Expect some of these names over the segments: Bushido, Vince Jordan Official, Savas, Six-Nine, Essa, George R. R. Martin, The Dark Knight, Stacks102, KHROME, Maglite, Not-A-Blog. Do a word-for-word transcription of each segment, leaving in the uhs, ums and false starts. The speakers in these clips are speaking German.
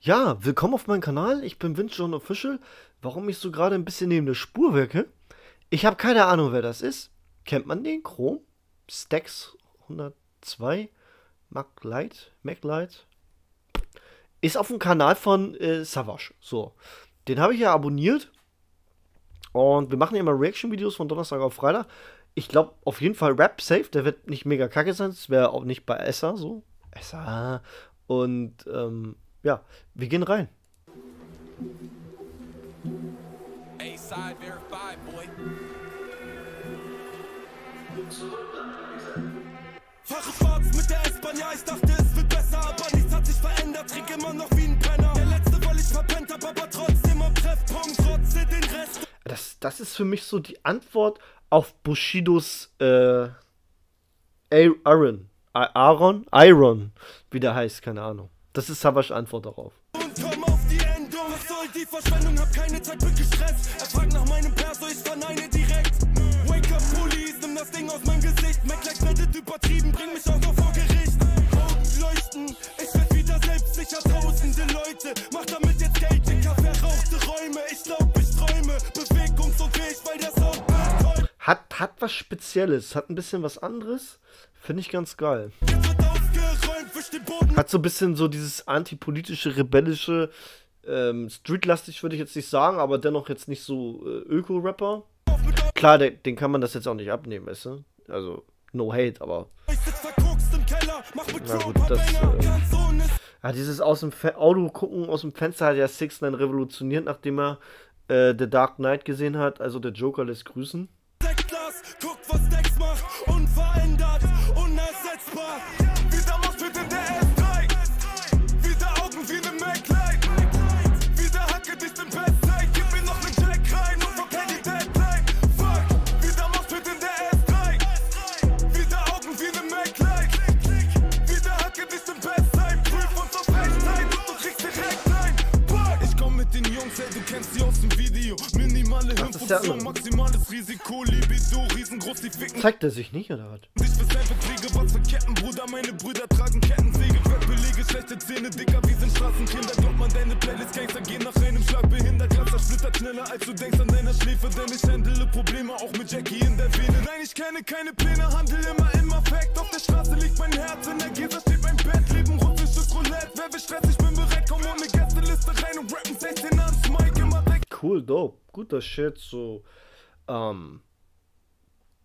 Ja, willkommen auf meinem Kanal, ich bin Vince Jordan Official. Warum ich so gerade ein bisschen neben der Spur wirke? Ich habe keine Ahnung, wer das ist. Kennt man den? Chrome Stacks hundertzwei, Maglite, Maglite. Ist auf dem Kanal von äh, Savas. So, den habe ich ja abonniert. Und wir machen ja immer Reaction-Videos von Donnerstag auf Freitag. Ich glaube, auf jeden Fall Rap safe. Der wird nicht mega kacke sein. Das wäre auch nicht bei Essa so. Essa. Und, ähm... ja, wir gehen rein. Fache Fahrt mit der S-Bahn, ja, ich dachte, es wird besser, aber nichts hat sich verändert, trink immer noch wie ein Penner. Der letzte, weil ich verpennt hab, aber trotzdem am Treffpunkt, trotzdem den Rest. Das, das ist für mich so die Antwort auf Bushidos äh, Aaron, Aaron, Iron, wie der heißt, keine Ahnung. Das ist Savas' Antwort darauf. Und komm auf die Endung, was soll die Verschwendung, hab keine Zeit für Stress. Er fragt nach meinem Perso, ich verneine direkt. Wake up, Police, nimm das Ding aus meinem Gesicht. Maglite meldet übertrieben, bring mich auch noch vor Gericht. Augen leuchten, ich werd wieder selbstsicher. Tausende Leute, mach damit jetzt Geld. Ich hab verrauchte Räume, ich glaub, ich träume. Bewegungsunfähig, weil der Sound wird hat, hat was Spezielles, hat ein bisschen was anderes. Finde ich ganz geil. Hat so ein bisschen so dieses antipolitische, rebellische, ähm, streetlastig würde ich jetzt nicht sagen, aber dennoch jetzt nicht so äh, Öko-Rapper. Klar, den, den kann man das jetzt auch nicht abnehmen, weißt du? Also, no hate, aber... Na gut, das... Äh, ja, dieses aus dem Fe Auto gucken, aus dem Fenster hat ja Six-Nine revolutioniert, nachdem er äh, The Dark Knight gesehen hat, also der Joker lässt grüßen. Guckt, was Dex macht, unverändert, unersetzbar. Das ist ja maximales Risiko, Libido, riesengroß, die Ficken. Zeigt er sich nicht, oder was? Ich verselbe Kriege, was für Ketten, Bruder, meine Brüder tragen Kettensäge. Fettbeläge, schlechte Zähne, dicker, wie sind Straßenkinder. Glaubt man, deine Playlist, Gangster, gehen nach einem Schlag behindert. Krasser Splitter, schneller als du denkst an deiner Schläfe. Denn ich handle Probleme, auch mit Jackie in der Vene. Nein, ich kenne keine Pläne, handel immer, immer fact. Auf der Straße liegt mein Herz, in der Gesa steht mein Bett. Leben, rund, Stück Roulette, wer will Stress, ich bin bereit. Komm ohne Gästeliste rein und rappen sechzehn ans Mike, immer weg. Cool, dope. Guter Shit, so, ähm,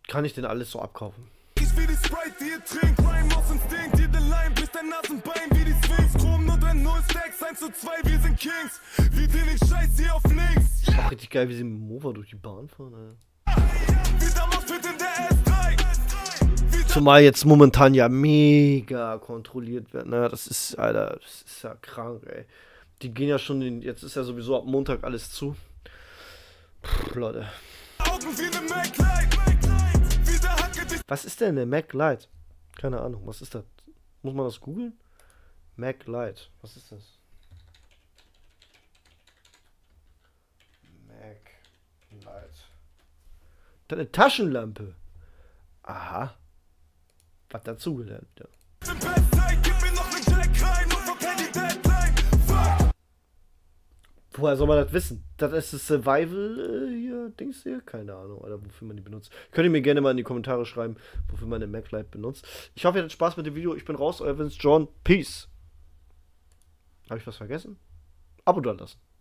kann ich denn alles so abkaufen? Ich will die Sprite, die ihr trinkt, Rhyme aus Instinkt, jede Line bis dein Nasenbein wie die Sphinx, Chrom null drei null Stacks, eins zu zwei, wir sind Kings, wir sehen den Scheiß hier auf links. Ach, richtig geil, wie sie mit dem Mofa durch die Bahn fahren, Alter. Zumal jetzt momentan ja mega kontrolliert wird, ne, das ist, Alter, das ist ja krank, ey. Die gehen ja schon, in, jetzt ist ja sowieso ab Montag alles zu. Pff, Leute. Was ist denn der Maglite? Keine Ahnung, was ist das? Muss man das googeln? Maglite, was ist das? Maglite. Das ist eine Taschenlampe. Aha. Was dazugelernt, ja. Woher soll man das wissen? Das ist das Survival äh, hier, Dings hier? Keine Ahnung, oder wofür man die benutzt. Könnt ihr mir gerne mal in die Kommentare schreiben, wofür man den Maglite benutzt. Ich hoffe, ihr hattet Spaß mit dem Video. Ich bin raus, euer Vince Jordan. Peace. Habe ich was vergessen? Abo da lassen.